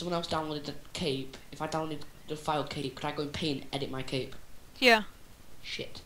someone else downloaded the cape, if I downloaded the file cape, could I go in paint and edit my cape? Yeah. Shit.